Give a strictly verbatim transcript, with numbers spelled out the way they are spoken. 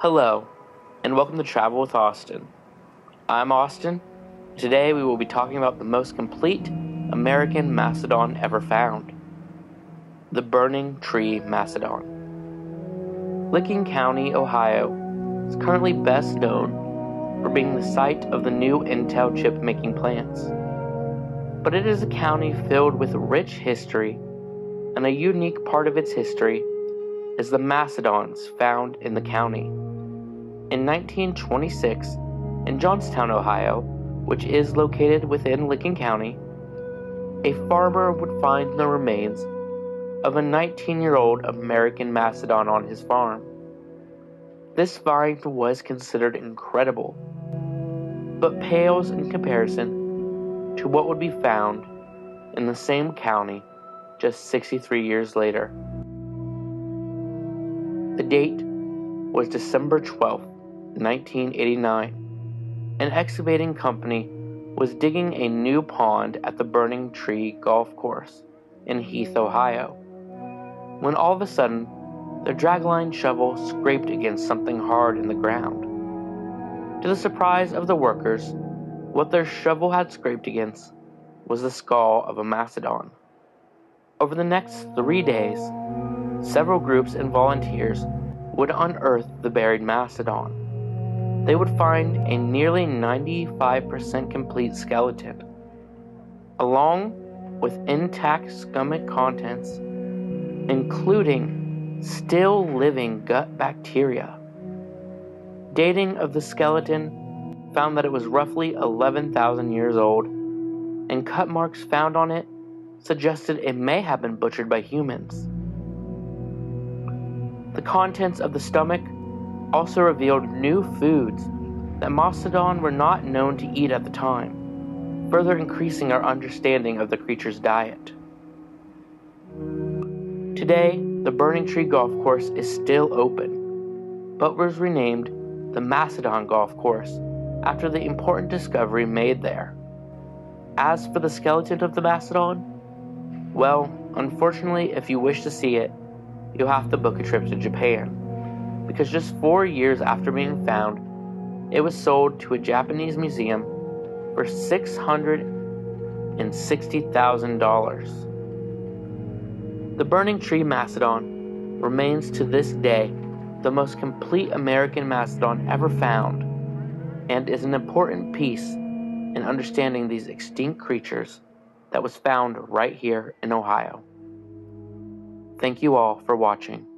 Hello, and welcome to Travel with Austin. I'm Austin. Today we will be talking about the most complete American mastodon ever found, the Burning Tree Mastodon. Licking County, Ohio is currently best known for being the site of the new Intel chip making plants, but it is a county filled with rich history, and a unique part of its history is the mastodons found in the county. In nineteen twenty-six, in Johnstown, Ohio, which is located within Licking County, a farmer would find the remains of a nineteen-year-old American mastodon on his farm. This find was considered incredible, but pales in comparison to what would be found in the same county just sixty-three years later. The date was December twelfth, nineteen eighty-nine. An excavating company was digging a new pond at the Burning Tree Golf Course in Heath, Ohio, when all of a sudden their dragline shovel scraped against something hard in the ground. To the surprise of the workers, what their shovel had scraped against was the skull of a mastodon. Over the next three days, several groups and volunteers would unearth the buried mastodon. They would find a nearly ninety-five percent complete skeleton, along with intact stomach contents, including still living gut bacteria. Dating of the skeleton found that it was roughly eleven thousand years old, and cut marks found on it suggested it may have been butchered by humans. The contents of the stomach also revealed new foods that mastodon were not known to eat at the time, further increasing our understanding of the creature's diet. Today, the Burning Tree Golf Course is still open, but was renamed the Macedon Golf Course after the important discovery made there. As for the skeleton of the mastodon, well, unfortunately, if you wish to see it, you'll have to book a trip to Japan, because just four years after being found, it was sold to a Japanese museum for six hundred sixty thousand dollars. The Burning Tree Mastodon remains to this day the most complete American mastodon ever found, and is an important piece in understanding these extinct creatures that was found right here in Ohio. Thank you all for watching.